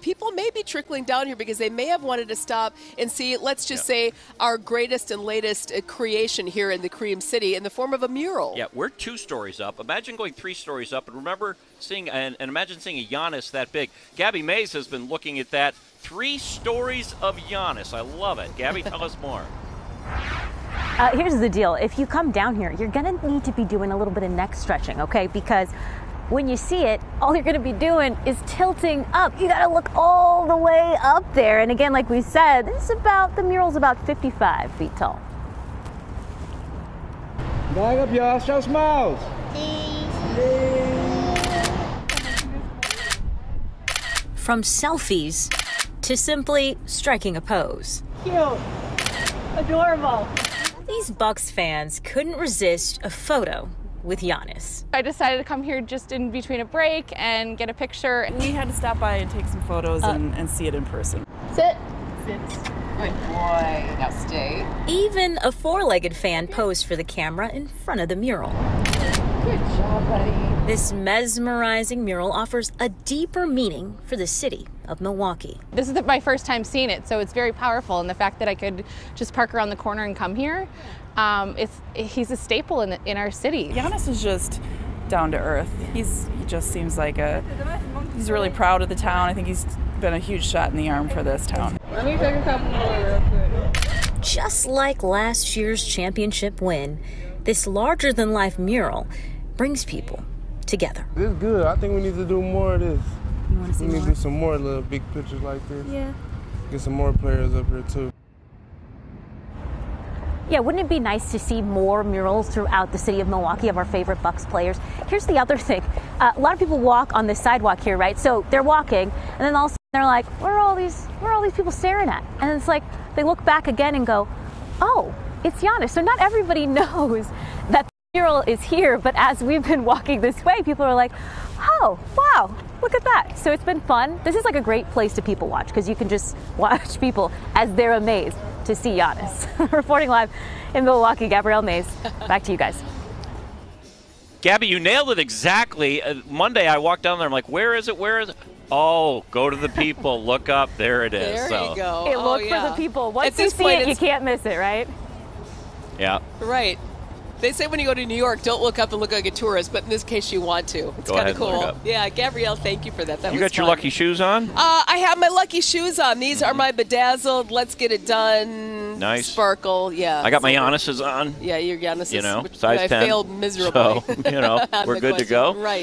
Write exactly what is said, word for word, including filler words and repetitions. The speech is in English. People may be trickling down here because they may have wanted to stop and see, let's just yeah. say, our greatest and latest creation here in the Cream City in the form of a mural. Yeah, we're two stories up. Imagine going three stories up and remember seeing and, and imagine seeing a Giannis that big. Gabby Mays has been looking at that. Three stories of Giannis. I love it. Gabby, tell us more. Uh, here's the deal. If you come down here, you're going to need to be doing a little bit of neck stretching, okay? Because when you see it, all you're going to be doing is tilting up. You got to look all the way up there. And again, like we said, this is about, the mural's about fifty-five feet tall. Back up, y'all. Show smiles. From selfies to simply striking a pose. Cute. Adorable. These Bucks fans couldn't resist a photo with Giannis. I decided to come here just in between a break and get a picture. We had to stop by and take some photos uh, and, and see it in person. Sit. Sit. Good boy. Now stay. Even a four-legged fan posed for the camera in front of the mural. Good job, buddy. This mesmerizing mural offers a deeper meaning for the city of Milwaukee. This is the, my first time seeing it, so it's very powerful. And the fact that I could just park around the corner and come here, Um, it's, he's a staple in, the, in our city. Giannis is just down to earth. He's, he just seems like a, he's really proud of the town. I think he's been a huge shot in the arm for this town. Let me take a couple more real quick. Just like last year's championship win, this larger-than-life mural brings people together. This is good. I think we need to do more of this. You want to see more? We need to do some more little big pictures like this. Yeah. Get some more players up here, too. Yeah, wouldn't it be nice to see more murals throughout the city of Milwaukee of our favorite Bucks players? Here's the other thing. Uh, a lot of people walk on the sidewalk here, right? So they're walking, and then all of a sudden they're like, what are all these, what are all these people staring at? And it's like they look back again and go, oh, it's Giannis. So not everybody knows that the mural is here, but as we've been walking this way, people are like, oh, wow, look at that. So it's been fun. This is like a great place to people watch because you can just watch people as they're amazed to see Giannis. Reporting live in Milwaukee, Gabrielle Mays. Back to you guys. Gabby, you nailed it exactly. Uh, Monday, I walked down there. I'm like, where is it? Where is it? Oh, go to the people. Look up. There it is. There so. you go. It oh, looked yeah. for the people. Once At you this see point, it, you can't miss it, right? Yeah. Right. They say when you go to New York, don't look up and look like a tourist, but in this case, you want to. It's kind of cool. Yeah, Gabrielle, thank you for that. That was fun. You got your lucky shoes on? Uh, I have my lucky shoes on. These mm-hmm. are my bedazzled, let's get it done, nice sparkle. Yeah. I got my Giannis's on. Yeah, your Giannis's, you know, size ten. I failed miserably. So, you know, we're good to go. Right.